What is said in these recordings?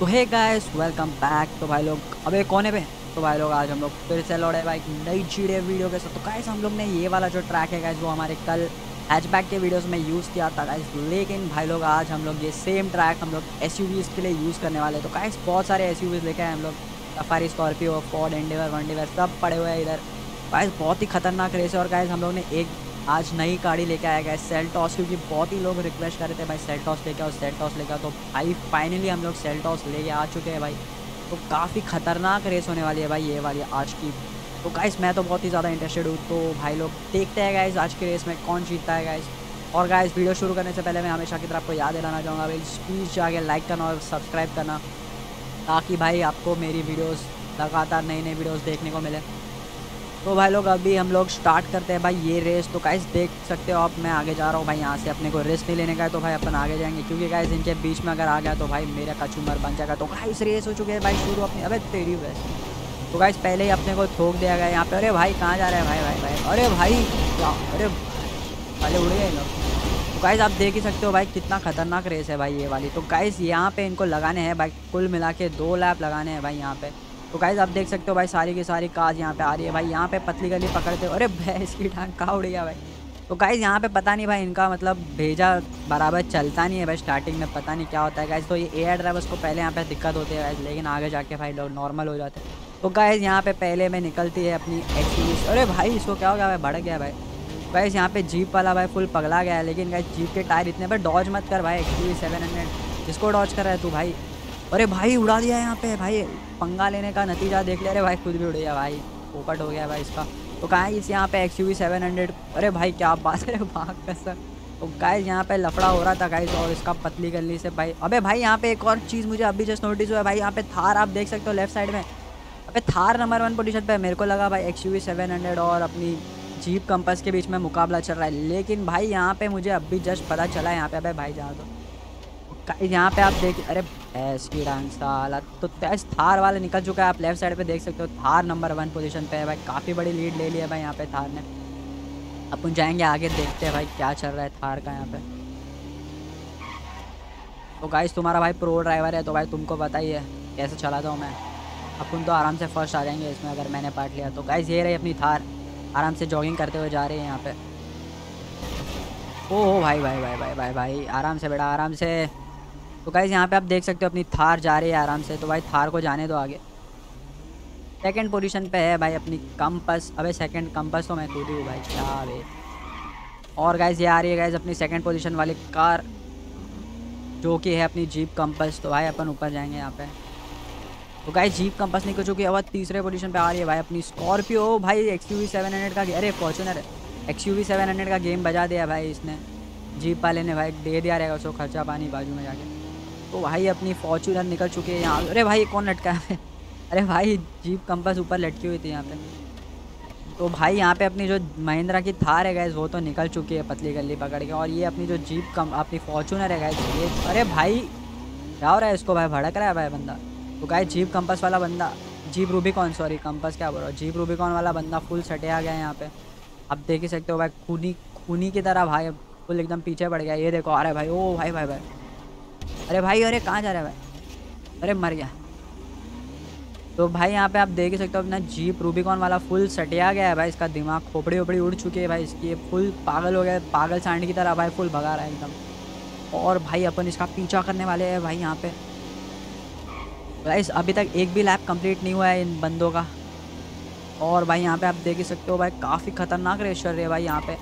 तो hey guys welcome back. तो भाई लोग अबे कोने पे तो भाई लोग आज हम लोग फिर से लौड़े भाई नई चीड़े वीडियो के साथ। तो गाइस हम लोग ने ये वाला जो ट्रैक है गाइस वो हमारे कल हैचबैक के वीडियोस में यूज़ किया था गाइस, लेकिन भाई लोग आज हम लोग ये सेम ट्रैक हम लोग एसयूवीज़ के लिए यूज़ करने वाले। तो गाइस बहुत सारे एसयूवीज़ लेके आए हम लोग, सफारी, स्कॉर्पियो, फोर्ड एंडेवर, वनडेवर सब पड़े हुए हैं इधर गाइस। बहुत ही खतरनाक रेस है और गाइस हम लोग ने एक आज नई गाड़ी लेके आया गाइस सेल्टॉस, क्योंकि बहुत ही लोग रिक्वेस्ट कर रहे थे भाई सेल्टॉस लेके आओ, सेल्टॉस लेके आओ। तो भाई फाइनली हम लोग सेल्टॉस लेके आ चुके हैं भाई। तो काफ़ी खतरनाक रेस होने वाली है भाई ये वाली आज की। तो गाइस मैं तो बहुत ही ज़्यादा इंटरेस्टेड हूँ। तो भाई लोग देखते हैं गाइस आज की रेस में कौन जीतता है गाइस। और गाइस वीडियो शुरू करने से पहले मैं हमेशा की तरह आपको याद दिलाना चाहूँगा भाई प्लीज़ जाके लाइक करना और सब्सक्राइब करना, ताकि भाई आपको मेरी वीडियोज़ लगातार नई नई वीडियोज़ देखने को मिले। तो भाई लोग अभी हम लोग स्टार्ट करते हैं भाई ये रेस। तो गाइस देख सकते हो आप मैं आगे जा रहा हूँ भाई, यहाँ से अपने को रिस्क नहीं लेने का है। तो भाई अपन आगे जाएंगे, क्योंकि गाइस इनके बीच में अगर आ गया तो भाई मेरा कचूमर बन जाएगा। तो गाइस रेस हो चुके हैं भाई शुरू अपनी। अबे तेरी रेस तो गाइस पहले ही अपने को ठोक दिया गया यहाँ पर। अरे भाई कहाँ जा रहे हैं भाई भाई भाई अरे भाई क्या अरे पहले उड़ गए लोग। तो गाइस आप देख ही सकते हो भाई कितना खतरनाक रेस है भाई ये वाली। तो गाइस यहाँ पर इनको लगाने हैं भाई कुल मिला के 2 लैप लगाने हैं भाई यहाँ पर। तो गाइस आप देख सकते हो भाई सारी की सारी काज यहाँ पे आ रही है भाई। यहाँ पे पतली गली पकड़ते हो अरे भैंस की टांग कहाँ उड़ गया भाई। तो गाइस यहाँ पे पता नहीं भाई इनका मतलब भेजा बराबर चलता नहीं है भाई, स्टार्टिंग में पता नहीं क्या होता है गाइस। तो ये एयर ड्राइवर्स को पहले यहाँ पे दिक्कत होती है गाइस, लेकिन आगे जाके भाई लोग नॉर्मल हो जाते हैं। तो गाइस यहाँ पे पहले में निकलती है अपनी एक्सपीरियंस। अरे भाई इसको क्या हो गया भाई, भड़क गया भाई। गाइस यहाँ पे जीप वाला भाई फुल पगला गया है, लेकिन गाइस जीप के टायर इतने पर डॉज मत कर भाई। XUV 700 जिसको डॉज कर रहा है तू भाई। अरे भाई उड़ा दिया यहाँ पे भाई, पंगा लेने का नतीजा देख लिया। अरे भाई खुद भी उड़ गया भाई, पोपट हो गया भाई इसका। तो गाइस यहाँ पे XUV 700 अरे भाई क्या बात है भाग कर सर। तो गाइस यहाँ पे लफड़ा हो रहा था गाइस, और इसका पतली गली से भाई। अबे भाई यहाँ पे एक और चीज़ मुझे अभी जस्ट नोटिस हुआ है भाई, यहाँ पे थार आप देख सकते हो लेफ्ट साइड में। अबे थार नंबर 1 पोजीशन पर, मेरे को लगा भाई XUV 700 और अपनी जीप कंपस के बीच में मुकाबला चल रहा है, लेकिन भाई यहाँ पर मुझे अभी जस्ट पता चला यहाँ पे। अबे भाई जा दो गाइस यहाँ पे आप देख अरे इसकी डांसाला। तो थार वाला निकल चुका है, आप लेफ्ट साइड पे देख सकते हो थार नंबर 1 पोजीशन पे है भाई। काफ़ी बड़ी लीड ले लिया भाई यहाँ पे थार ने। अपन जाएंगे आगे, देखते हैं भाई क्या चल रहा है थार का यहाँ पे। तो गाइस तुम्हारा भाई प्रो ड्राइवर है तो भाई तुमको पता ही है कैसे चलाता हूँ मैं। अपन तो आराम से फर्स्ट आ जाएंगे इसमें अगर मैंने पार्ट लिया तो। गाइस ये रही अपनी थार, आराम से जॉगिंग करते हुए जा रही है यहाँ पर। ओह भाई भाई भाई भाई भाई भाई आराम से बेटा आराम से। तो गाइस यहाँ पे आप देख सकते हो अपनी थार जा रही है आराम से। तो भाई थार को जाने दो आगे। सेकंड पोजीशन पे है भाई अपनी कंपस। अबे सेकंड कंपस तो मैं दे दूँ भाई क्या भाई। और गाइस ये आ रही है गाइस अपनी सेकंड पोजीशन वाली कार, जो कि है अपनी जीप कंपस। तो भाई अपन ऊपर जाएंगे यहाँ पे। तो गाइस जीप कंपस निकल चुकी है, अब तीसरे पोजीशन पर आ रही है भाई अपनी स्कॉर्पियो। भाई XUV 700 का अरे फॉर्चूनर XUV 700 का गेम बजा दिया भाई इसने, जीप वाले ने भाई दे दिया रहेगा उसको खर्चा पानी बाजू में जाके। तो भाई अपनी फॉर्चूनर निकल चुकी है यहाँ। अरे भाई कौन लटका है अरे भाई जीप कंपस ऊपर लटकी हुई थी यहाँ पे। तो भाई यहाँ पे अपनी जो महिंद्रा की थार है गाइस वो तो निकल चुकी है पतली गली पकड़ के, और ये अपनी जो जीप अपनी फॉर्चूनर है गाइस ये। अरे भाई क्या हो रहा है इसको भाई, भड़क रहा है भाई बंदा। तो गाइस जीप कंपस वाला बंदा, जीप रूबिकॉन सॉरी कंपस क्या बोल रहा हूँ, जीप रूबिकॉन वाला बंदा फुल सटिया गया है यहाँ पे। आप देख ही सकते हो भाई खूनी की तरह भाई फुल एकदम पीछे पड़ गया। ये देखो आ रहा है भाई, ओ भाई भाई भाई अरे भाई अरे कहाँ जा रहा है भाई, अरे मर गया। तो भाई यहाँ पे आप देख ही सकते हो अपना जीप रूबिकॉन वाला फुल सटिया गया है भाई, इसका दिमाग खोपड़ी ओपड़ी उड़ चुकी है भाई इसकी, फुल पागल हो गया, पागल सांड की तरह भाई फुल भगा रहा है एकदम। और भाई अपन इसका पीछा करने वाले हैं भाई यहाँ पे। भाई अभी तक एक भी लैप कंप्लीट नहीं हुआ है इन बंदों का। और भाई यहाँ पे आप देख ही सकते हो भाई काफ़ी खतरनाक रेस चल रही है भाई यहाँ पे।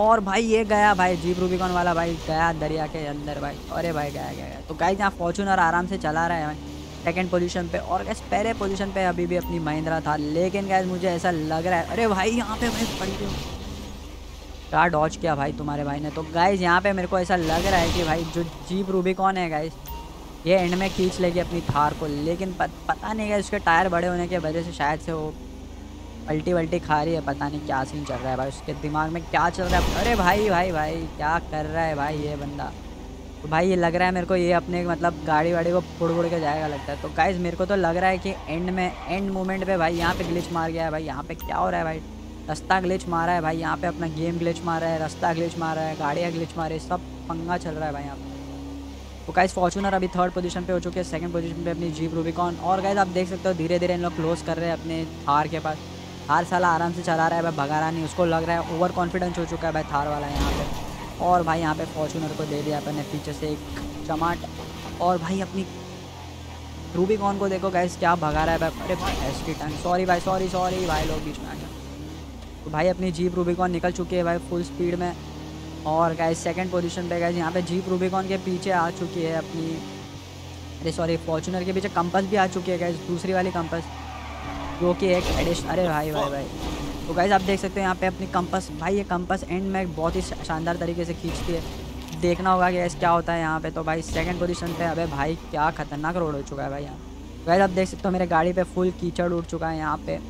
और भाई ये गया भाई जीप रूबिकॉन वाला भाई गया दरिया के अंदर भाई, अरे भाई गया गया गया। तो गाइस यहाँ फॉर्चूनर आराम से चला रहा है भाई सेकंड पोजीशन पे, और गाइस पहले पोजीशन पे अभी भी अपनी महिंद्रा था, लेकिन गाइस मुझे ऐसा लग रहा है। अरे भाई यहाँ पे भाई पड़ी गई कार, डॉज किया भाई तुम्हारे भाई ने। तो गाइस यहाँ पे मेरे को ऐसा लग रहा है कि भाई जो जीप रूबिकॉन है गाइस ये एंड में खींच लेगी अपनी थार को, लेकिन पता नहीं गाइस उसके टायर बड़े होने की वजह से शायद से वो पल्टी वल्टी खा रही है। पता नहीं क्या सीन चल रहा है भाई उसके दिमाग में, क्या चल रहा है। अरे भाई भाई भाई क्या कर रहा है भाई ये बंदा। तो भाई ये लग रहा है मेरे को ये अपने मतलब गाड़ी वाड़ी को फोड़ फोड़ के जाएगा लगता है। तो गाइस मेरे को तो लग रहा है कि एंड में एंड मोमेंट पे भाई यहाँ पे ग्लिच मार गया है भाई। यहाँ पे क्या हो रहा है भाई, रास्ता ग्लिच मारा है भाई यहाँ पे, अपना गेम ग्लिच मारा है, रास्ता ग्लिच मारा है, गाड़ियाँ ग्लिच मारे, सब पंगा चल रहा है भाई यहाँ पे। तो गाइस फॉर्च्यूनर अभी थर्ड पोजीशन पे हो चुके हैं, सेकंड पोजीशन पे अपनी जीप रूबिकॉन। और गाइस आप देख सकते हो धीरे धीरे इन लोग क्लोज कर रहे हैं अपने थार के पास। थार साला आराम से चला रहा है भाई, भगा रहा नहीं, उसको लग रहा है ओवर कॉन्फिडेंस हो चुका है भाई थार वाला यहाँ पे। और भाई यहाँ पे फॉर्च्यूनर को दे दिया अपने पीछे से एक चमाट। और भाई अपनी रूबिकॉन को देखो गाइस क्या भगा रहा है भाई। अरे भाई एस की टर्न, सॉरी भाई लोग बीच में आ गया। तो भाई अपनी जीप रूबिकॉन निकल चुकी है भाई फुल स्पीड में। और गाइस सेकंड पोजीशन पे गाइस यहाँ पे जीप रूबिकॉन के पीछे आ चुकी है अपनी, अरे सॉरी फॉर्च्यूनर के पीछे कंपस भी आ चुकी है गाइस, दूसरी वाली कंपस जो कि एक एडिशन। अरे भाई भाई भाई तो गाइस आप देख सकते हो यहाँ पे अपनी कंपस, भाई ये कंपस एंड में बहुत ही शानदार तरीके से खींचती है, देखना होगा गाइस क्या होता है यहाँ पर। तो भाई सेकेंड पोजिशन पर, अबे भाई क्या खतरनाक रोड हो चुका है भाई यहाँ। गाइस आप देख सकते हो मेरे गाड़ी पर फुल कीचड़ उड़ चुका है यहाँ पर,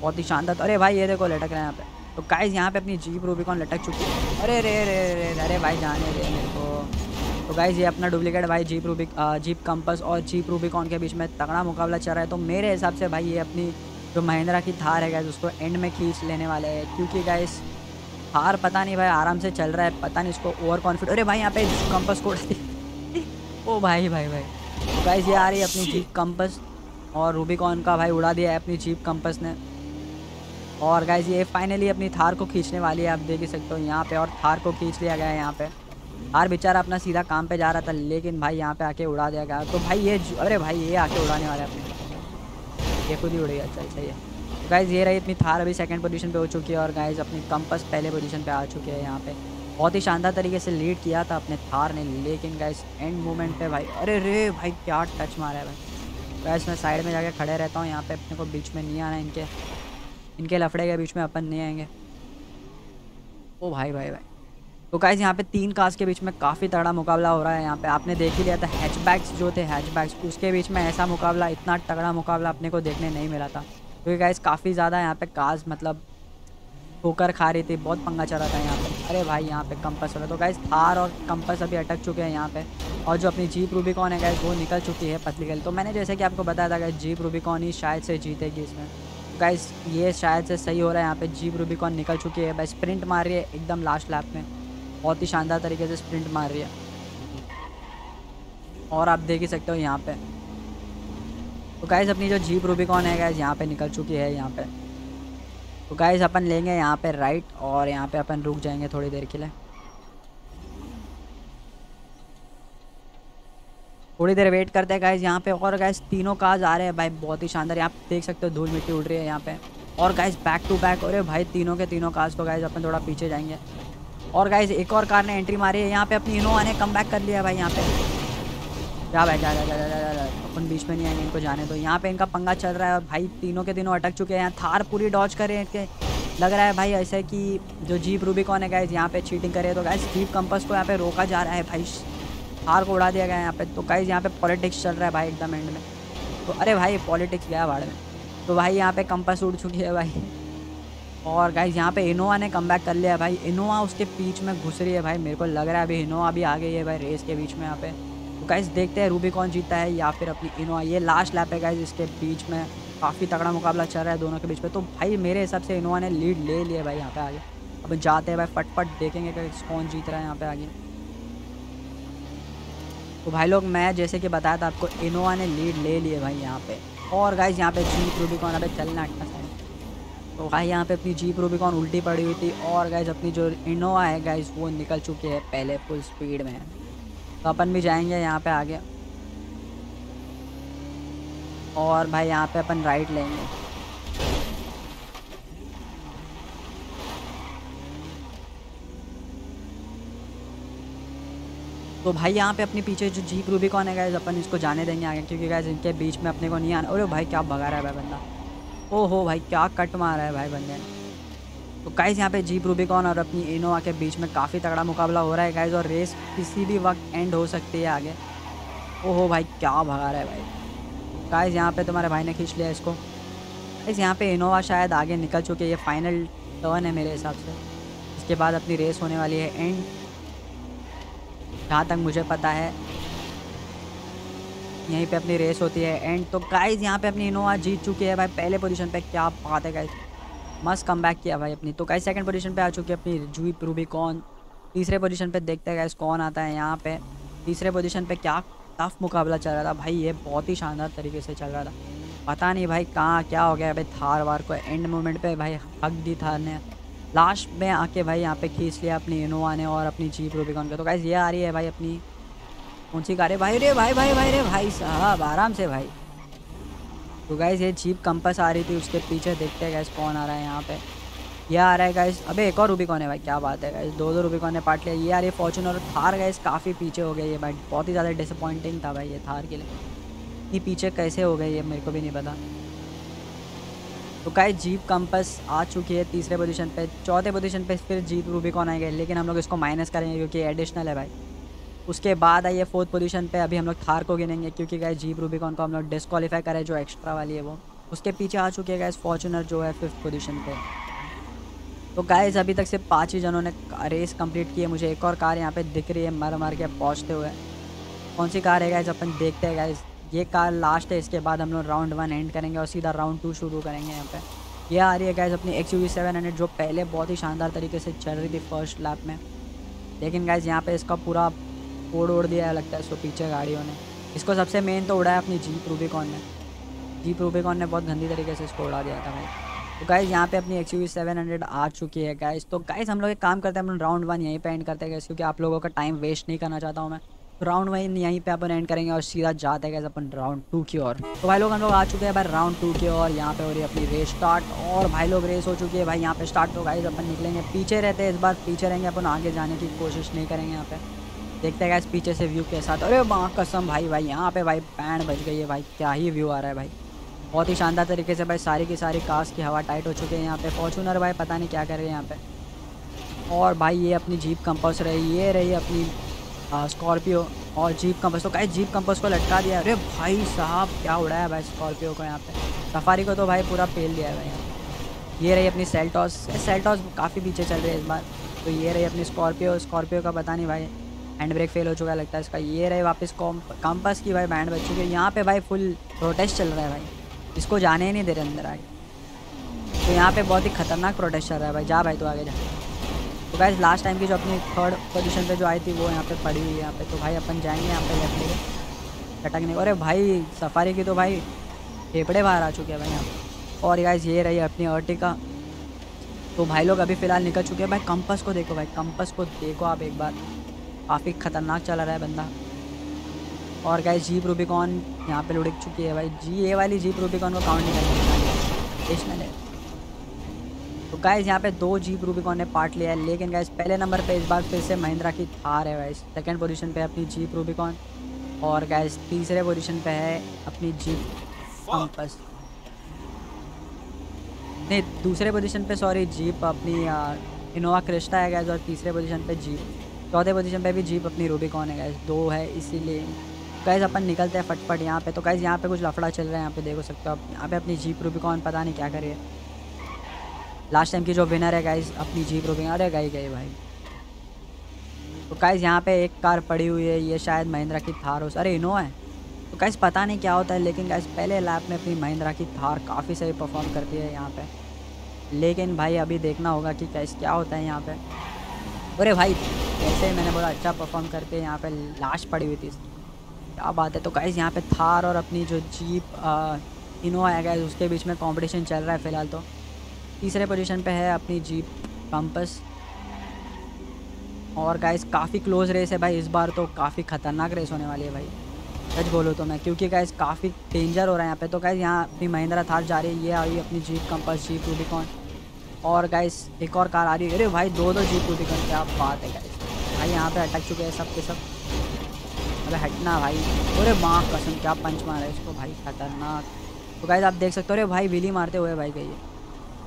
बहुत ही शानदार। अरे भाई ये देखो लटक रहे हैं यहाँ पर। तो गाइस यहाँ पे अपनी जीप रूबिकॉन लटक चुकी है। अरे रे रे रे अरे भाई जाने दे मेरे को। तो गाइस ये अपना डुप्लीकेट भाई जीप कंपस और जीप रूबिकॉन के बीच में तगड़ा मुकाबला चल रहा है। तो मेरे हिसाब से भाई ये अपनी जो महिंद्रा की थार है गाइस उसको एंड में खींच लेने वाले हैं, क्योंकि गाइस थार पता नहीं भाई आराम से चल रहा है, पता नहीं इसको ओवर कॉन्फिडेंट। अरे भाई यहाँ पे कंपस को ओ भाई भाई भाई गाइस ये आ रही है अपनी जीप कंपस और रूबिकॉन का भाई उड़ा दिया है अपनी जीप कंपस ने। और गाइस ये फाइनली अपनी थार को खींचने वाली है, आप देख ही सकते हो यहाँ पे। और थार को खींच लिया गया है यहाँ पे। थार बेचारा अपना सीधा काम पे जा रहा था, लेकिन भाई यहाँ पे आके उड़ा दिया गया। तो भाई ये, अरे भाई ये आके उड़ाने वाला है अपने, ये खुद ही उड़ेगा। चल सही है। तो गाइस ये रही अपनी थार, अभी सेकंड पोजीशन पे हो चुकी है। और गाइस अपनी कंपस पहले पोजीशन पे आ चुकी है। यहाँ पे बहुत ही शानदार तरीके से लीड किया था अपने थार ने, लेकिन गाइस एंड मोमेंट पे भाई, अरे रे भाई क्या टच मारा है भाई। गाइस मैं साइड में जाके खड़े रहता हूँ यहाँ पे, अपने को बीच में नहीं आना, इनके लफड़े के बीच में अपन नहीं आएंगे। ओ भाई भाई भाई तो गाइस यहाँ पे तीन कार्स के बीच में काफ़ी तगड़ा मुकाबला हो रहा है यहाँ पे। आपने देख ही लिया था हैचबैक्स जो थे, हैचबैक्स उसके बीच में ऐसा मुकाबला, इतना तगड़ा मुकाबला अपने को देखने नहीं मिला था, क्योंकि गाइस काफ़ी ज़्यादा यहाँ पे कार्स मतलब ठोकर खा रही थी, बहुत पंगा चल रहा था यहाँ पर। अरे भाई यहाँ पे कंपस हो रहा। तो गाइस थार और कंपस अभी अटक चुके हैं यहाँ पे, और जो अपनी जीप रूबिकॉन है गाइस वो निकल चुकी है पतली गली। तो मैंने जैसे कि आपको बताया था गाइस जीप रूबिकॉन ही शायद से जीतेगी इसमें। गाइस ये शायद से सही हो रहा है यहाँ पे, जीप रूबिकॉन निकल चुकी है भाई, स्प्रिंट मार रही है एकदम लास्ट लैप में, बहुत ही शानदार तरीके से स्प्रिंट मार रही है। और आप देख ही सकते हो यहाँ पे। तो गाइस अपनी जो जीप रूबिकॉन है गाइस यहाँ पे निकल चुकी है यहाँ पे। तो गाइस अपन लेंगे यहाँ पे राइट, और यहाँ पे अपन रुक जाएंगे थोड़ी देर के लिए। थोड़ी देर वेट करते हैं गाइस यहाँ पे। और गाइस तीनों कार्स आ रहे हैं भाई, बहुत ही शानदार। यहाँ पे देख सकते हो धूल मिट्टी उड़ रही है यहाँ पे। और गाइस बैक टू बैक, अरे भाई तीनों के तीनों कार्स को गाइस अपन थोड़ा पीछे जाएंगे। और गाइस एक और कार ने एंट्री मारी है यहाँ पे, अपनी इनोवा ने कम बैक कर लिया भाई यहाँ पे। जा भाई जा जा जा जा जा, अपन बीच में नहीं आएंगे, इनको जाने दो। यहाँ पे इनका पंगा चल रहा है, और भाई तीनों के तीनों अटक चुके हैं यहाँ। थार पूरी डॉज कर रहे हैं इनके, लग रहा है भाई ऐसे कि जो जीप रूबिकॉन है गाइस यहाँ पे चीटिंग करे। तो गाइस जीप कंपस को यहाँ पे रोका जा रहा है भाई, थार को उड़ा दिया गया यहाँ पे। तो गाइस यहाँ पे पॉलिटिक्स चल रहा है भाई एकदम एंड में। तो अरे भाई पॉलिटिक्स गया भाड़ में। तो भाई यहाँ पे कंपस उड़ चुकी है भाई। और गाइस यहाँ पे इनोवा ने कमबैक कर लिया भाई, इनोवा उसके बीच में घुस रही है भाई। मेरे को लग रहा है अभी इनोवा भी आ गई है भाई रेस के बीच में यहाँ पे। तो गाइस देखते हैं रूबिकॉन जीतता है या फिर अपनी इनोवा। ये लास्ट लैप है गाइस, इसके बीच में काफ़ी तगड़ा मुकाबला चल रहा है दोनों के बीच में। तो भाई मेरे हिसाब से इनोवा ने लीड ले लिया भाई यहाँ पे आगे। अब जाते हैं भाई, फटफट देखेंगे कौन जीत रहा है यहाँ पे आगे। तो भाई लोग मैं जैसे कि बताया था आपको, इनोवा ने लीड ले लिए भाई यहाँ पे। और गाइस यहाँ पे जीप रूबिकॉन अभी चलना अटका था। तो भाई यहाँ पे अपनी जीप रूबिकॉन उल्टी पड़ी हुई थी, और गाइस अपनी जो इनोवा है गाइस वो निकल चुकी है पहले फुल स्पीड में। तो अपन भी जाएंगे यहाँ पे आगे, और भाई यहाँ पे अपन राइट लेंगे। तो भाई यहाँ पे अपने पीछे जो जीप रूबिकॉन है गाइस अपन इसको जाने देंगे आगे, क्योंकि गाइस इनके बीच में अपने को नहीं आना। अरे भाई क्या भगा रहा है भाई बंदा, ओहो भाई क्या कट मारा है भाई बंदे ने। तो गाइस यहाँ पे जीप रूबिकॉन और अपनी इनोवा के बीच में काफ़ी तगड़ा मुकाबला हो रहा है गाइस, और रेस किसी भी वक्त एंड हो सकती है आगे। ओहो भाई क्या भगा रहा है भाई। गाइस यहाँ पर तुम्हारे भाई ने खींच लिया इसको। गाइस यहाँ पर इनोवा शायद आगे निकल चुकी है, ये फाइनल टर्न है मेरे हिसाब से, इसके बाद अपनी रेस होने वाली है एंड, जहाँ तक मुझे पता है यहीं पे अपनी रेस होती है एंड। तो गाइस यहाँ पे अपनी इनोवा जीत चुकी है भाई पहले पोजीशन पे, क्या बात है गाइस, मस्त कमबैक किया भाई अपनी। तो गाइस सेकंड पोजीशन पे आ चुकी है अपनी जीप रूबिकॉन, तीसरे पोजीशन पे देखते हैं गाइस कौन आता है यहाँ पे। तीसरे पोजीशन पे क्या टफ मुकाबला चल रहा था भाई, ये बहुत ही शानदार तरीके से चल रहा था। पता नहीं भाई कहाँ क्या हो गया भाई, थार वार को एंड मोमेंट पे भाई हक दी थार ने, लास्ट में आके भाई यहाँ पे खींच लिया अपनी इनोवा ने और अपनी जीप रूबिकॉन का। तो गाइस ये आ रही है भाई अपनी कौन सी कार है भाई, रे भाई भाई भाई रे भाई साहब आराम से भाई। तो गाइस ये जीप कंपस आ रही थी, उसके पीछे देखते हैं गाइस कौन आ रहा है यहाँ पे। ये आ रहा है गाइस, अबे एक और रूबिकॉन है भाई, क्या बात है गाइस, दो दो रूबिकॉन ने पार्ट लिया। ये आ रही है फॉर्चूनर, थार गाइस काफ़ी पीछे हो गई है भाई, बहुत ही ज़्यादा डिसअपॉइंटिंग था भाई ये थार के लिए, ये पीछे कैसे हो गई ये मेरे को भी नहीं पता। तो गाइस जीप कंपस आ चुकी है तीसरे पोजीशन पे, चौथे पोजीशन पे फिर जीप रूबिकॉन आएंगे, लेकिन हम लोग इसको माइनस करेंगे क्योंकि एडिशनल है भाई। उसके बाद आई है फोर्थ पोजीशन पे, अभी हम लोग थार को गिनेंगे क्योंकि गाइस जीप रूबिकॉन को हम लोग डिस्क्वालीफाई करें जो एक्स्ट्रा वाली है वो। उसके पीछे आ चुकी है गाइस फॉर्चूनर जो है फिफ्थ पोजीशन पे। तो गाइस अभी तक से 5 ही जनों ने रेस कंप्लीट की है। मुझे एक और कार यहाँ पे दिख रही है मर मर के पहुँचते हुए, कौन सी कार है गाइस अपन देखते हैं गाइस। ये कार लास्ट है, इसके बाद हम लोग राउंड 1 एंड करेंगे और सीधा राउंड 2 शुरू करेंगे यहाँ पे। ये आ रही है गाइस अपनी XUV 700 जो पहले बहुत ही शानदार तरीके से चल रही थी फर्स्ट लैप में, लेकिन गाइस यहाँ पे इसका पूरा कोड ओढ़ दिया है लगता है इसको पीछे गाड़ियों ने। इसको सबसे मेन तो उड़ाया अपनी जीप रूबिकॉन ने, बहुत गंदी तरीके से इसको उड़ा दिया था भाई। तो गाइस यहाँ पर अपनी XUV 700 आ चुकी है गाइस। तो गाइस हम लोग एक काम करते हैं, हम राउंड 1 यहीं पर एंड करते हैं क्योंकि आप लोगों का टाइम वेस्ट नहीं करना चाहता हूँ मैं। राउंड 1 यहीं पे अपन एंड करेंगे और सीधा जाते हैं अपन राउंड 2 की ओर। तो भाई लोग हम लोग आ चुके हैं भाई राउंड 2 की ओर, यहाँ पे हो रही है अपनी रेस स्टार्ट और भाई लोग रेस हो चुकी है भाई यहाँ पे स्टार्ट। तो गाइस अपन निकलेंगे, पीछे रहते हैं इस बार, पीछे रहेंगे अपन, आगे जाने की कोशिश नहीं करेंगे यहाँ पे। देखते हैं गाइस पीछे से व्यू के साथ, अरे मां कसम भाई भाई यहाँ पे भाई बैंड बज गई है भाई, क्या ही व्यू आ रहा है भाई, बहुत ही शानदार तरीके से भाई। सारी की सारी कार्स की हवा टाइट हो चुकी है यहाँ पे। फॉर्चूनर भाई पता नहीं क्या कर रहे हैं यहाँ पे, और भाई ये अपनी जीप कंपास रही, ये रही अपनी स्कॉर्पियो और जीप कंपस। तो गाइस जीप कंपस को लटका दिया, अरे भाई साहब क्या उड़ाया भाई स्कॉर्पियो को यहाँ पे। सफारी को तो भाई पूरा पेल दिया है भाई यहाँ। ये रही अपनी सेल्टॉस काफ़ी पीछे चल रही है इस बार। तो ये रही अपनी स्कॉर्पियो का पता नहीं भाई हैंड ब्रेक फेल हो चुका है लगता है इसका। ये रही वापस कंपस की भाई बैंड बज चुकी है यहाँ पर भाई, फुल प्रोटेस्ट चल रहा है भाई, इसको जाने ही नहीं दे रहे अंदर आगे। तो यहाँ पर बहुत ही खतरनाक प्रोटेस्ट चल रहा है भाई, जा भाई तो आगे जा। तो गाइस लास्ट टाइम की जो अपनी थर्ड पोजीशन पे जो आई थी वो यहाँ पे पड़ी हुई है यहाँ पे। तो भाई अपन जाएंगे यहाँ पे लेफ्ट लेके लटकने, अरे भाई सफारी की तो भाई फेफड़े बाहर आ चुके हैं भाई यहाँ पे। और गाइस ये रही अपनी अर्टिका। तो भाई लोग अभी फ़िलहाल निकल चुके हैं भाई। कंपस को देखो भाई, कंपस को देखो आप एक बार, काफ़ी ख़तरनाक चला रहा है बंदा। और गाइस जीप रूबिकॉन यहाँ पर लुढ़क चुकी है भाई, ये वाली जीप रूबिकॉन को काउंट नहीं करेंगे। तो गाइस यहाँ पे 2 जीप रूबिकॉन ने पार्ट लिया है, लेकिन गाइस पहले नंबर पे इस बार फिर से महिंद्रा की थार है गाइस। सेकंड पोजीशन पे अपनी जीप रूबिकॉन और गाइस तीसरे पोजीशन पे है अपनी जीप कंपस, नहीं दूसरे पोजीशन पे सॉरी जीप अपनी इनोवा क्रिस्टा है गाइस, और तीसरे पोजीशन पे जीप, चौथे पोजीशन पे भी जीप अपनी रूबिकॉन है गाइस, 2 है। इसीलिए गाइस अपन निकलते हैं फटफट यहाँ पे। तो गाइस यहाँ पे कुछ लफड़ा चल रहा है यहाँ पे, देखो सकते हो आप यहाँ पे अपनी जीप रूबिकॉन पता नहीं क्या कर रही है। लास्ट टाइम की जो विनर है गाइस अपनी जीप रूबिकॉन, अरे गई गई भाई। तो गाइस यहाँ पे एक कार पड़ी हुई है, ये शायद महिंद्रा की थार हो, अरे इनोवा है। तो गाइस पता नहीं क्या होता है, लेकिन गाइस पहले लैप में अपनी महिंद्रा की थार काफ़ी सही परफॉर्म करती है यहाँ पे, लेकिन भाई अभी देखना होगा कि गाइस क्या होता है यहाँ पे। अरे भाई जैसे ही मैंने बोला अच्छा परफॉर्म करती है यहाँ पर, लास्ट पड़ी हुई थी, क्या बात है। तो गाइस यहाँ पर थार और अपनी जो जीप इनोवा है गाइस उसके बीच में कॉम्पिटिशन चल रहा है फ़िलहाल। तो तीसरे पोजीशन पे है अपनी जीप कंपस और गाइस काफ़ी क्लोज रेस है भाई इस बार, तो काफ़ी ख़तरनाक रेस होने वाली है भाई सच बोलो तो मैं, क्योंकि गाइस काफ़ी डेंजर हो रहा है यहाँ पे। तो गाइस यहाँ अपनी महिंद्रा थार जा रही है, ये आई अपनी जीप कंपस, जीप रूबिकॉन और गाइस एक और कार आ रही है, अरे भाई 2 जीप रूबिकॉन, क्या बात है गाइस भाई। यहाँ पर अटक चुके हैं सब के सब, अरे हटना भाई, अरे माँ कसम क्या पंच मारा है इसको भाई, खतरनाक। तो गाइस आप देख सकते हो, अरे भाई विली मारते हुए भाई गई है।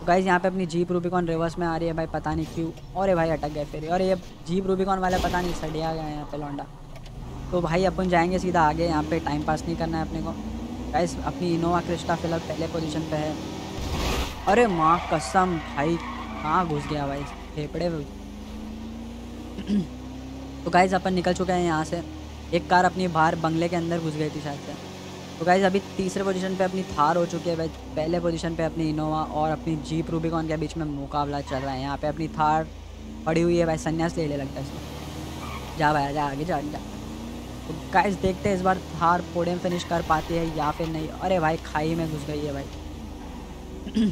गाइस यहाँ पे अपनी जीप रूबिकॉन रिवर्स में आ रही है भाई, पता नहीं क्यों, और ये भाई अटक गए फिर, और ये जीप रूबिकॉन वाला पता नहीं सड़िया गया है यहाँ पे लौंडा। तो भाई अपन जाएंगे सीधा आगे, यहाँ पे टाइम पास नहीं करना है अपने को। गाइस अपनी इनोवा क्रिस्टा फिलहाल पहले पोजीशन पे है, अरे माँ कसम भाई कहाँ घुस गया भाई फेफड़े। तो गाइस अपन निकल चुके हैं यहाँ से, एक कार अपनी बाहर बंगले के अंदर घुस गई थी शायद से। तो गाइस अभी तीसरे पोजीशन पे अपनी थार हो चुकी है भाई, पहले पोजीशन पे अपनी इनोवा और अपनी जीप रूबिकॉन के बीच में मुकाबला चल रहा है। यहाँ पे अपनी थार पड़ी हुई है भाई, संन्यास ले लगता है इसको, जा भाई जा आगे जा। तो गाइस देखते हैं इस बार थार पोडियम फिनिश कर पाती है या फिर नहीं। अरे भाई खाई में घुस गई है भाई।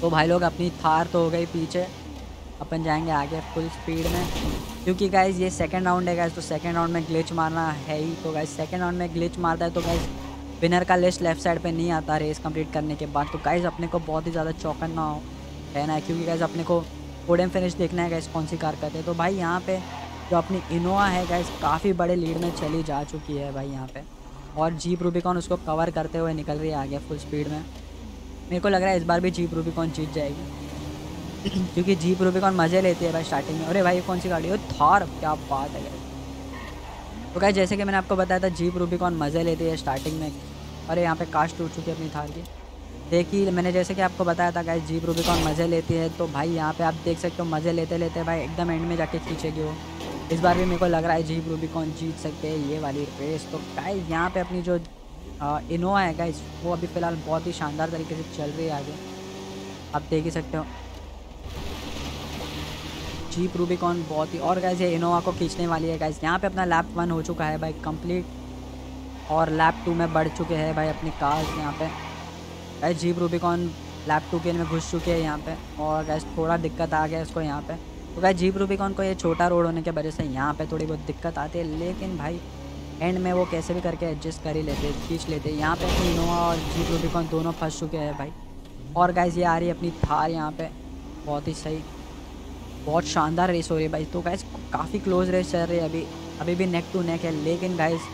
तो भाई लोग अपनी थार तो हो गई पीछे, अपन जाएंगे आगे फुल स्पीड में, क्योंकि गाइस ये सेकंड राउंड है गाइस, तो सेकंड राउंड में ग्लिच मारना है ही। तो गाइस सेकंड राउंड में ग्लिच मारता है तो गाइस विनर का लिस्ट लेफ्ट साइड पे नहीं आता रेस कंप्लीट करने के बाद। तो गाइस अपने को बहुत ही ज़्यादा चौंकना रहना है, क्योंकि गाइस अपने को पोडियम फिनिश देखना है गाइस कौन सी कार करते हैं। तो भाई यहाँ पे जो अपनी इनोवा है गाइस काफ़ी बड़े लीड में चली जा चुकी है भाई यहाँ पे, और जीप रूबिकॉन उसको कवर करते हुए निकल रही है आगे फुल स्पीड में। मेरे को लग रहा है इस बार भी जीप रूबिकॉन जीत जाएगी, क्योंकि जीप रूबिकॉन मज़े लेती है भाई स्टार्टिंग में। अरे भाई ये कौन सी गाड़ी है? थार, क्या बात है गाइस। तो गाइस जैसे कि मैंने आपको बताया था जीप रूबिकॉन मज़े लेती है स्टार्टिंग में। अरे यहाँ पे कास्ट टूट चुकी है अपनी थार की, देखिए मैंने जैसे कि आपको बताया था गाइस जीप रूबिकॉन मज़े लेती है। तो भाई यहाँ पे आप देख सकते हो मज़े लेते लेते भाई एकदम एंड में जाके खींचेगी वो। इस बार भी मेरे को लग रहा है जीप रूबिकॉन जीत सकते हैं ये वाली रेस। तो गाइस यहाँ पे अपनी जो इनोवा है गाइस वो अभी फ़िलहाल बहुत ही शानदार तरीके से चल रही है आगे, आप देख ही सकते हो जीप रूबिकॉन बहुत ही। और गाइस ये इनोवा को खींचने वाली है गाइस। यहाँ पे अपना लैप 1 हो चुका है भाई कंप्लीट, और लैप 2 में बढ़ चुके हैं भाई अपनी कार्स। यहाँ पे गाइस जीप रूबिकॉन लैप 2 के में घुस चुके हैं यहाँ पे, और गाइस थोड़ा दिक्कत आ गया इसको यहाँ पे। तो गाइस जीप रूबिकॉन को ये छोटा रोड होने की वजह से यहाँ पे थोड़ी बहुत दिक्कत आती है, लेकिन भाई एंड में वो कैसे भी करके एडजस्ट कर ही लेते, खींच लेते। यहाँ पे अपनी इनोवा और जीप रूबिकॉन दोनों फंस चुके हैं भाई। और गाइस ये आ रही है अपनी थार यहाँ पे, बहुत ही सही, बहुत शानदार रेस हो रही है भाई। तो गाइस काफ़ी क्लोज रेस चल रही है अभी, अभी भी नेक टू नेक है, लेकिन गाइस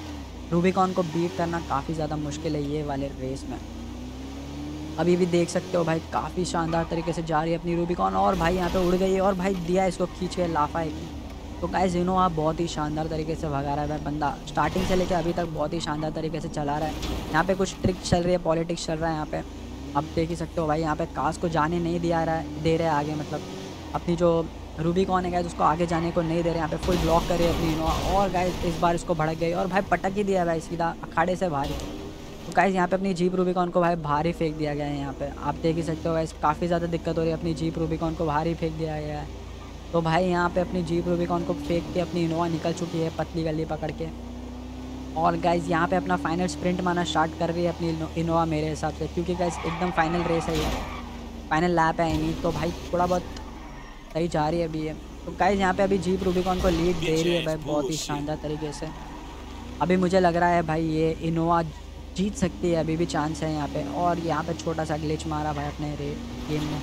रूबिकॉन को बीट करना काफ़ी ज़्यादा मुश्किल है ये वाले रेस में। अभी भी देख सकते हो भाई काफ़ी शानदार तरीके से जा रही है अपनी रूबिकॉन, और भाई यहाँ पे उड़ गई है और भाई दिया इसको खींच के लाफा है। तो गाइस इनोवा बहुत ही शानदार तरीके से भगा रहा है भाई बंदा, स्टार्टिंग से लेकर अभी तक बहुत ही शानदार तरीके से चला रहा है। यहाँ पे कुछ ट्रिक चल रही है, पॉलिटिक्स चल रहा है यहाँ पे, आप देख ही सकते हो भाई। यहाँ पे कार्स को जाने नहीं दे रहे आगे, मतलब अपनी जो रूबिकॉन है गाइस उसको आगे जाने को नहीं दे रहे। यहाँ पे फुल ब्लॉक कर रही है अपनी इनोवा, और गाइस इस बार इसको भड़क गई और भाई पटक ही दिया भाई सीधा अखाड़े से बाहर। तो गाइस यहाँ पे अपनी जीप रूबिकॉन को भाई भारी फेंक दिया गया है यहाँ पे, आप देख ही सकते हो गाइस काफ़ी ज़्यादा दिक्कत हो रही है, अपनी जीप रूबिकॉन को भारी फेंक दिया गया है। तो भाई यहाँ पे अपनी जीप रूबिकॉन को फेंक के अपनी इनोवा निकल चुकी है पतली गली पकड़ के। और गाइस यहाँ पे अपना फाइनल स्प्रिंट माना स्टार्ट कर रही है अपनी इनोवा मेरे हिसाब से, क्योंकि गाइस एकदम फाइनल रेस है ये, फाइनल लैप है नहीं। तो भाई थोड़ा बहुत सही जा रही है अभी है। तो गाइस यहाँ पर अभी जीप रूबिकॉन को लीड दे रही है भाई बहुत ही शानदार तरीके से। अभी मुझे लग रहा है भाई ये इनोवा जीत सकती है, अभी भी चांस है यहाँ पे। और यहाँ पे छोटा सा ग्लिच मारा भाई अपने गेम में।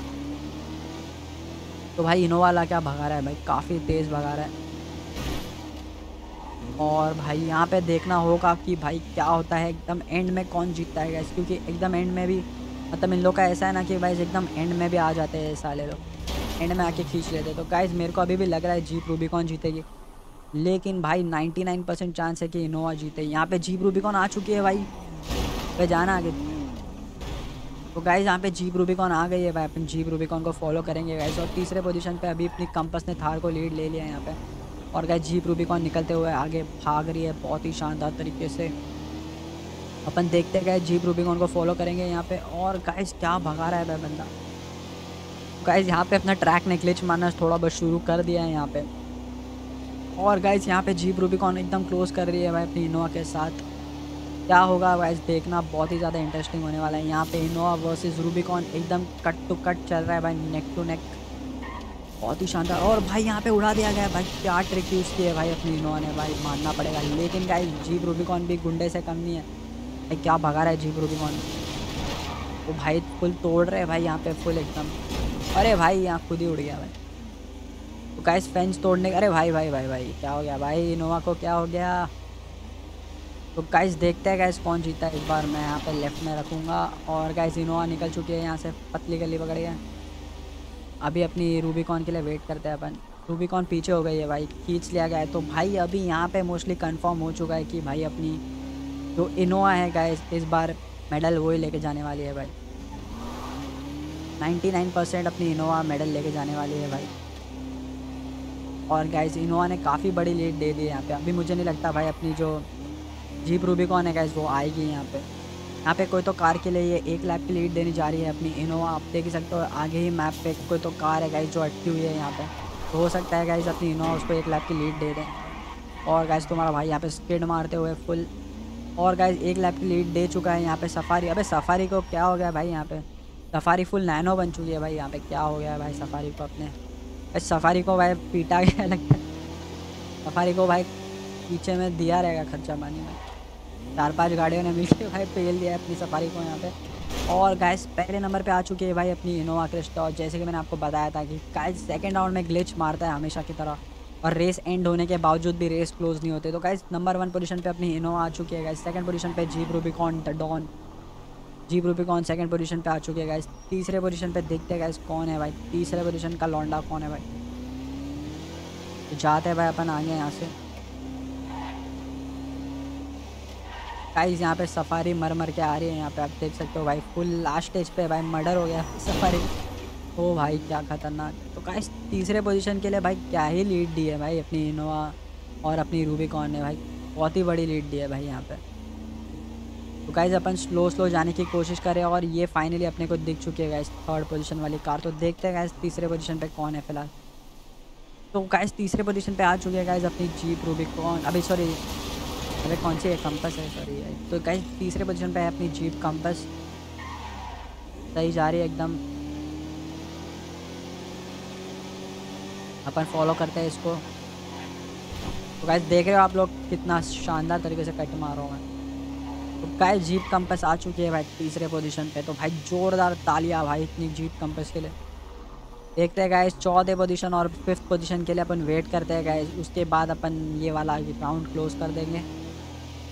तो भाई इनोवा वाला क्या भगा रहा है भाई, काफ़ी तेज़ भगा रहा है। और भाई यहाँ पे देखना होगा कि भाई क्या होता है एकदम एंड में कौन जीतता है गाइस, क्योंकि एकदम एंड में भी मतलब इन लोग का ऐसा है ना कि भाई एकदम एंड में भी आ जाते हैं साले लोग, एंड में आके खींच लेते। तो गाइस मेरे को अभी भी लग रहा है जीप रूबिकॉन जीतेगी, लेकिन भाई 99% चांस है कि इनोवा जीते। यहाँ पर जीप रूबिकॉन आ चुकी है भाई, पे जाना आगे। तो गाइस यहाँ पे जीप रूबिकॉन आ गई है भाई, अपन जीप रूबिकॉन को फॉलो करेंगे गाइस। और तीसरे पोजीशन पे अभी अपनी कंपस ने थार को लीड ले लिया है यहाँ पे, और गाइस जीप रूबिकॉन निकलते हुए आगे भाग रही है बहुत ही शानदार तरीके से। अपन देखते गए जीप रूबिकॉन को फॉलो करेंगे यहाँ पे। और गाइस क्या भगा रहा है भाई बंदा। गाइस यहाँ पे अपना ट्रैक ने ग्लिच मारना थोड़ा बहुत शुरू कर दिया है यहाँ पे, और गाइस यहाँ पे जीप रूबिकॉन एकदम क्लोज कर रही है भाई अपनी इनोवा के साथ। क्या होगा गाइस देखना बहुत ही ज़्यादा इंटरेस्टिंग होने वाला है। यहाँ पे इनोवा वर्सेस रूबिकॉन एकदम कट टू कट चल रहा है भाई, नेक टू नेक, बहुत ही शानदार। और भाई यहाँ पे उड़ा दिया गया है भाई, क्या ट्रिक यूज़ की है भाई अपनी इनोवा ने भाई, मानना पड़ेगा। लेकिन गाइस जीप रूबिकॉन भी गुंडे से कम नहीं है भाई, क्या भगा रहा है जीप रूबिकॉन। वो भाई फुल तोड़ रहे भाई यहाँ पे, फुल एकदम। अरे भाई यहाँ खुद ही उड़ गया भाई। तो गाइस फेंस तोड़ने, अरे भाई भाई भाई भाई क्या हो गया भाई इनोवा को, क्या हो गया। तो गाइस देखते हैं गाइस कौन जीता है इस बार। मैं यहाँ पे लेफ्ट में रखूँगा। और गाइस इनोवा निकल चुकी है यहाँ से पतली गली पकड़ के। अभी अपनी रूबिकॉन के लिए वेट करते हैं अपन। रूबिकॉन पीछे हो गई है भाई, खींच लिया गया है। तो भाई अभी यहाँ पे मोस्टली कंफर्म हो चुका है कि भाई अपनी जो इनोवा है गाइस इस बार मेडल वही लेके जाने वाली है भाई। 99% अपनी इनोवा मेडल लेके जाने वाली है भाई। और गाइस इनोवा ने काफ़ी बड़ी लीड दे दी है यहाँ पर। अभी मुझे नहीं लगता भाई अपनी जो जीप रूबिकॉन है गाइस वो आएगी यहाँ पे। यहाँ पे कोई तो कार के लिए ये 1 लाख की लीड देने जा रही है अपनी इनोवा, आप देख सकते हो। आगे ही मैप पे कोई तो कार है गाइस जो अटकी हुई है यहाँ पे, तो हो सकता है गाइस अपनी इनोवा उसको 1 लाख की लीड दे दें। और गाइस तुम्हारा भाई यहाँ पे स्किड मारते हुए फुल। और गाइस एक लैप की लीड दे चुका है यहाँ पे सफारी। अबे सफारी को क्या हो गया भाई, यहाँ पे सफारी फुल नैनो बन चुकी है भाई, यहाँ पे क्या हो गया भाई सफारी को। अपने इस सफारी को भाई पीटा गया लगता है, सफारी को भाई पीछे में दिया रहेगा खर्चा पानी में। 4-5 गाड़ियों ने मिलकर भाई पेल दिया है अपनी सफारी को यहाँ पे। और गाइस पहले नंबर पे आ चुकी है भाई अपनी इनोवा क्रिस्टा। और जैसे कि मैंने आपको बताया था कि गाइस सेकंड राउंड में ग्लिच मारता है हमेशा की तरह, और रेस एंड होने के बावजूद भी रेस क्लोज नहीं होते। तो गाइस नंबर 1 पोजीशन पे अपनी इनोवा आ चुकी है गाइस। सेकंड पोजीशन पे Jeep Rubicon the don, Jeep Rubicon second position पे आ चुकी है गाइस। तीसरे पोजीशन पे देखते हैं गाइस कौन है भाई, तीसरे पोजीशन का लौंडा कौन है भाई। जाते हैं भाई अपन आगे यहाँ से। गाइस यहाँ पे सफारी मर मर के आ रही है, यहाँ पे आप देख सकते हो भाई फुल लास्ट स्टेज पे भाई मर्डर हो गया सफारी। ओ भाई क्या खतरनाक। तो गाइस तीसरे पोजीशन के लिए भाई क्या ही लीड दी है भाई अपनी इनोवा और अपनी रूबिकॉन ने भाई, बहुत ही बड़ी लीड दी है भाई यहाँ पे। तो गाइस अपन स्लो जाने की कोशिश करें। और ये फाइनली अपने को दिख चुकी है गाइस थर्ड पोजीशन वाली कार। तो देखते हैं गाइस तीसरे पोजीशन पे कौन है फिलहाल। तो गाइस तीसरे पोजीशन पे आ चुकी है गाइस अपनी जीप रूबिकॉन, अभी सॉरी अरे कौन सी है, कंपस है सॉरी। तो गाइस तीसरे पोजीशन पे है अपनी जीप कंपस, सही जा रही है एकदम। अपन फॉलो करते हैं इसको। तो गाइस देख रहे हो आप लोग कितना शानदार तरीके से कट मार रहा हूँ मैं। तो गाइस जीप कंपस आ चुकी है भाई तीसरे पोजीशन पे। तो भाई जोरदार तालियां भाई इतनी जीप कंपस के लिए। देखते हैं गाइस चौथे पोजीशन और फिफ्थ पोजीशन के लिए अपन वेट करते हैं गाइस, उसके बाद अपन ये वाला राउंड क्लोज कर देंगे।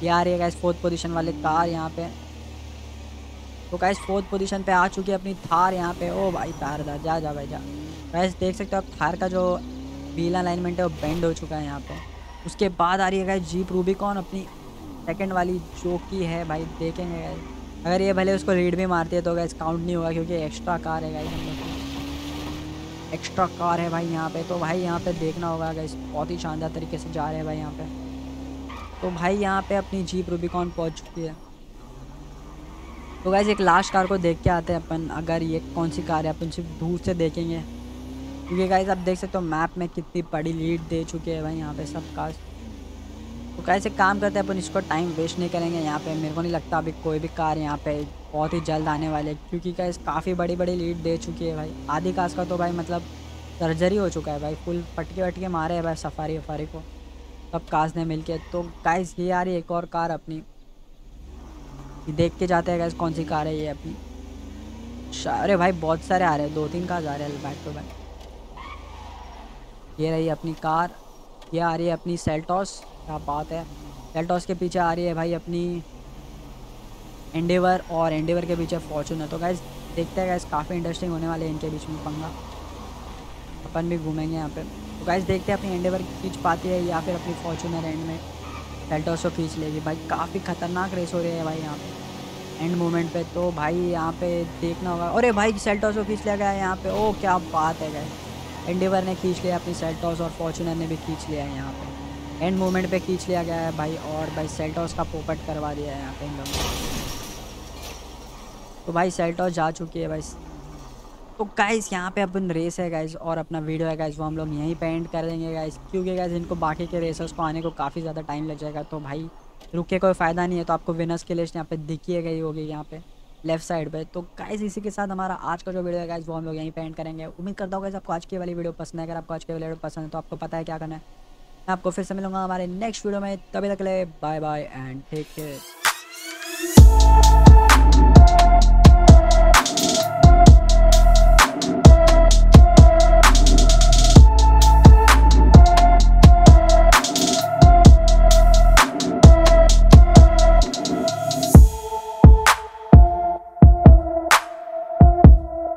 ये आ रही है गाइस फोर्थ पोजीशन वाली कार यहाँ पे। तो गाइस फोर्थ पोजीशन पे आ चुकी है अपनी थार यहाँ पे। ओ भाई थार दा जा जा भाई जा। गाइस देख सकते हो आप थार का जो व्हील अलाइनमेंट है वो बेंड हो चुका है यहाँ पे। उसके बाद आ रही है गाइस जीप रूबिकॉन अपनी सेकेंड वाली, जो कि है भाई देखेंगे गाइस। अगर ये भले उसको लीड भी मारती है तो गाइस काउंट नहीं होगा क्योंकि एक्स्ट्रा कार है गाइस, एक्स्ट्रा कार है भाई यहाँ पे। तो भाई यहाँ पे देखना होगा गाइस, बहुत ही शानदार तरीके से जा रहे हैं भाई यहाँ पे। तो भाई यहाँ पे अपनी जीप रूबिकॉन पहुँच चुकी है। तो गाइस एक लास्ट कार को देख के आते हैं अपन, अगर ये कौन सी कार है अपन सिर्फ दूर से देखेंगे क्योंकि गाइस आप देख सकते हो मैप में कितनी बड़ी लीड दे चुके हैं भाई यहाँ पे सब कार। तो गाइस एक काम करते हैं अपन, इसको टाइम वेस्ट नहीं करेंगे यहाँ पे। मेरे को नहीं लगता अभी कोई भी कार यहाँ पर बहुत ही जल्द आने वाले, क्योंकि गाइस काफ़ी बड़ी बड़ी लीड दे चुकी है भाई। आधी कार का तो भाई मतलब सर्जरी हो चुका है भाई, फुल पटके वटके मारे है भाई सफारी वफारी को सब कार्स ने मिलके। तो गाइस ये आ रही एक और कार अपनी, देख के जाते हैं गाइस कौन सी कार है ये अपनी। अरे भाई बहुत सारे आ रहे हैं, 2-3 कार आ रहे हैं बैक टू बैक। ये रही अपनी कार, ये आ रही है अपनी सेल्टॉस, क्या बात है। सेल्टॉस के पीछे आ रही है भाई अपनी एंडेवर, और एंडेवर के पीछे फॉर्चूनर। तो गाइस देखते हैं गाइस काफ़ी इंटरेस्टिंग होने वाले इनके बीच में पंगा, अपन भी घूमेंगे यहाँ पर। तो गाइस देखते हैं अपनी एंडेवर खींच पाती है या फिर अपनी फॉर्चूनर एंड में सेल्टॉस को खींच लेगी। भाई काफ़ी खतरनाक रेस हो रही है भाई यहाँ पे एंड मोमेंट पे। तो भाई यहाँ पे देखना होगा। अरे भाई सेल्टॉस को खींच लिया गया है यहाँ पे। ओ क्या बात है गाइस, एंडेवर ने खींच लिया अपनी सेल्टॉस और फॉर्चूनर ने भी खींच लिया है यहाँ पे। एंड मोमेंट पर खींच लिया गया है भाई, और भाई सेल्टॉस का पोपट करवा दिया है यहाँ पे इन लोगों। तो भाई सेल्टॉस जा चुकी है भाई। तो गाइस यहाँ पे अपन रेस है गाइस, और अपना वीडियो है गाइस वो हम लोग यहीं पे एंड कर देंगे गाइस, क्योंकि गाइस इनको बाकी के रेसर्स को आने को काफ़ी ज़्यादा टाइम लग जाएगा। तो भाई रुक के कोई फ़ायदा नहीं है। तो आपको विनर्स की लिस्ट यहाँ पे दिखी गई होगी यहाँ पे लेफ्ट साइड पे। तो गाइस इसी के साथ हमारा आज का जो वीडियो है गाइस वो हम लोग यहीं पे एंड करेंगे। उम्मीद करता हूँ गाइस आपको आज की वाली वीडियो पसंद है। अगर आपको आज की वाली वीडियो पसंद है तो आपको पता है क्या करना है। मैं आपको फिर से मिलूंगा हमारे नेक्स्ट वीडियो में, तभी तक के लिए bye bye and take care.